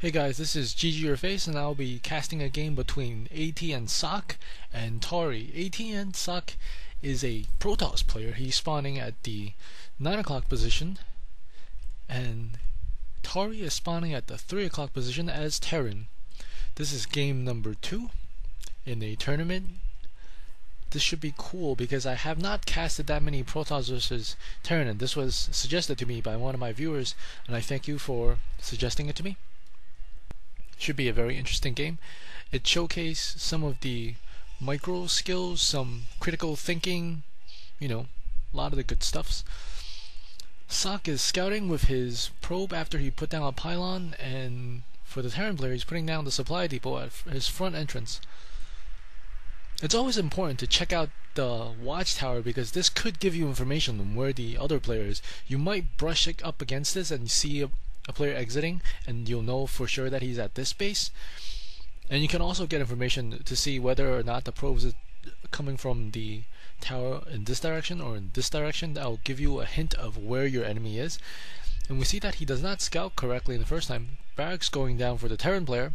Hey guys, this is GG Your Face, and I'll be casting a game between AT and Socke and TaRrY. AT and Socke is a Protoss player. He's spawning at the 9 o'clock position, and TaRrY is spawning at the 3 o'clock position as Terran. This is game number 2 in a tournament. This should be cool because I have not casted that many Protoss versus Terran, and this was suggested to me by one of my viewers, and I thank you for suggesting it to me. Should be a very interesting game. It showcases some of the micro skills, some critical thinking, you know, a lot of the good stuffs. Socke is scouting with his probe after he put down a pylon, and for the Terran player, he's putting down the supply depot at his front entrance. It's always important to check out the watchtower because this could give you information on where the other player is. You might brush up against this and see a player exiting, and you'll know for sure that he's at this base. And you can also get information to see whether or not the probes is coming from the tower in this direction or in this direction. That'll give you a hint of where your enemy is. And we see that he does not scout correctly the first time. Barracks going down for the Terran player,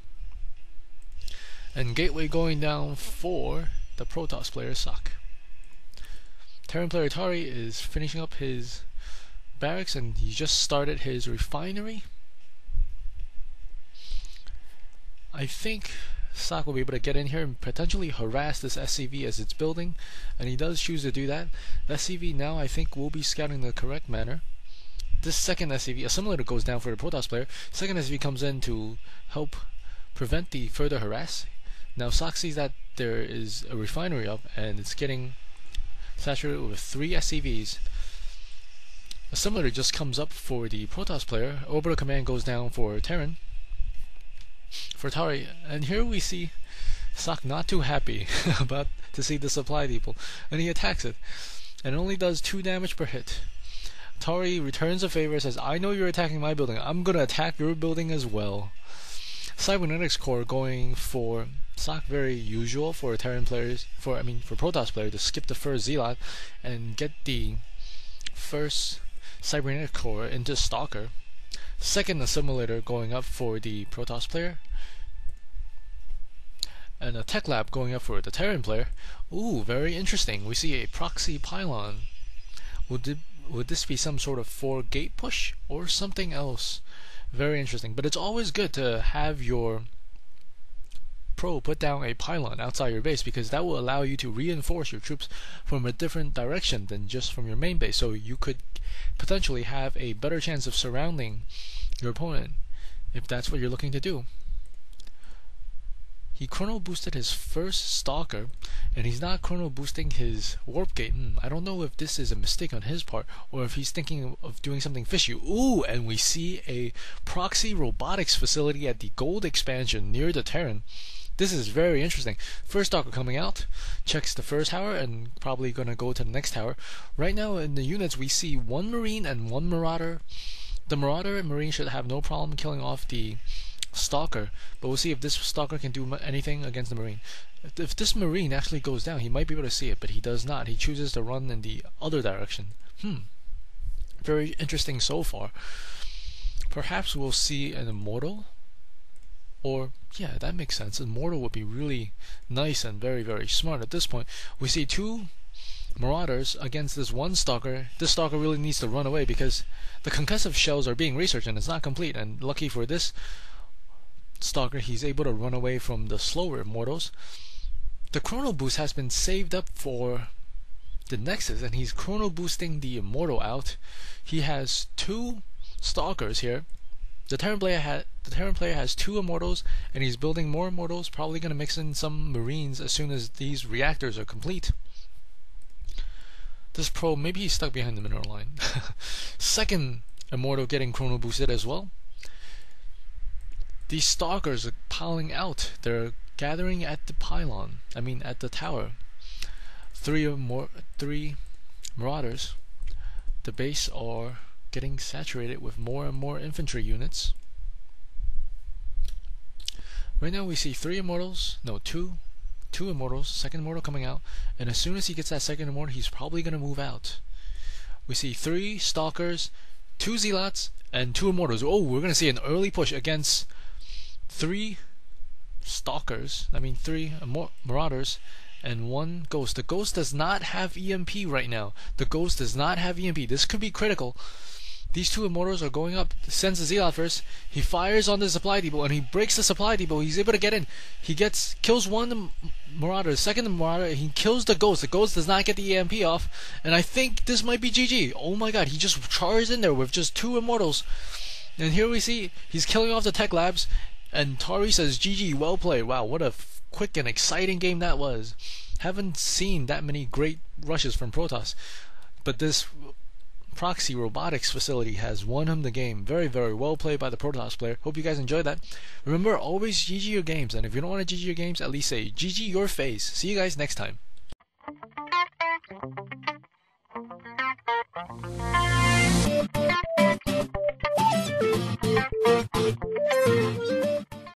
and gateway going down for the Protoss player Socke. Terran player TaRrY is finishing up his barracks, and he just started his refinery. I think Socke will be able to get in here and potentially harass this SCV as it's building, and he does choose to do that. The SCV now, I think, will be scouting in the correct manner. This second SCV, a simulator goes down for the Protoss player. Second SCV comes in to help prevent the further harass. Now Socke sees that there is a refinery up, and it's getting saturated with 3 SCVs. A simulator just comes up for the Protoss player. Orbital command goes down for Terran, for TaRrY, and here we see Socke not too happy about to see the supply depot, and he attacks it, and only does 2 damage per hit. TaRrY returns a favor, says, "I know you're attacking my building. I'm gonna attack your building as well." Cybernetics core going for Socke, very usual for Terran players, for Protoss player to skip the first zealot and get the first cybernetic core into Stalker. Second assimilator going up for the Protoss player, and a tech lab going up for the Terran player. Ooh, very interesting. We see a proxy pylon. Would this be some sort of 4 gate push or something else? Very interesting. But it's always good to have your pro put down a pylon outside your base, because that will allow you to reinforce your troops from a different direction than just from your main base, so you could potentially have a better chance of surrounding your opponent if that's what you're looking to do. He chrono boosted his first Stalker, and he's not chrono boosting his warp gate. I don't know if this is a mistake on his part or if he's thinking of doing something fishy. Ooh, and we see a proxy robotics facility at the gold expansion near the Terran. This is very interesting. First Stalker coming out, checks the first tower, and probably going to go to the next tower. Right now in the units we see 1 Marine and 1 Marauder. The Marauder and Marine should have no problem killing off the Stalker, but we'll see if this Stalker can do anything against the Marine. If this Marine actually goes down, he might be able to see it, but he does not. He chooses to run in the other direction. Very interesting so far. Perhaps we'll see an Immortal. Or, yeah, that makes sense. Immortal would be really nice and very, very smart at this point. We see 2 Marauders against this 1 Stalker. This Stalker really needs to run away because the concussive shells are being researched and it's not complete. And lucky for this Stalker, he's able to run away from the slower Immortals. The chrono boost has been saved up for the Nexus, and he's chrono boosting the Immortal out. He has 2 Stalkers here. The Terran player has 2 Immortals, and he's building more Immortals, probably going to mix in some Marines as soon as these reactors are complete. This probe, maybe he's stuck behind the mineral line. Second Immortal getting chrono boosted as well. These Stalkers are piling out. They're gathering at the pylon, at the tower. 3 Marauders. The base are getting saturated with more and more infantry units. Right now we see 2 Immortals, second Immortal coming out, and as soon as he gets that second Immortal, he's probably going to move out. We see 3 Stalkers, 2 Zealots, and 2 Immortals. Oh, we're going to see an early push against three stalkers, I mean three marauders, and one ghost. The ghost does not have EMP right now. The ghost does not have EMP. This could be critical. These two immortals are going up. Sends the Zealot first. He fires on the supply depot and he breaks the supply depot. He's able to get in. He gets kills one marauder, second marauder. He kills the ghost. The ghost does not get the EMP off. And I think this might be GG. Oh my god, he just charged in there with just two immortals. And here we see he's killing off the tech labs. And TaRrY says GG, well played. Wow, what a quick and exciting game that was. Haven't seen that many great rushes from Protoss, but this proxy robotics facility has won him the game. Very, very well played by the Protoss player. Hope you guys enjoyed that. Remember, always GG your games, and if you don't want to GG your games, at least say GG your face. See you guys next time.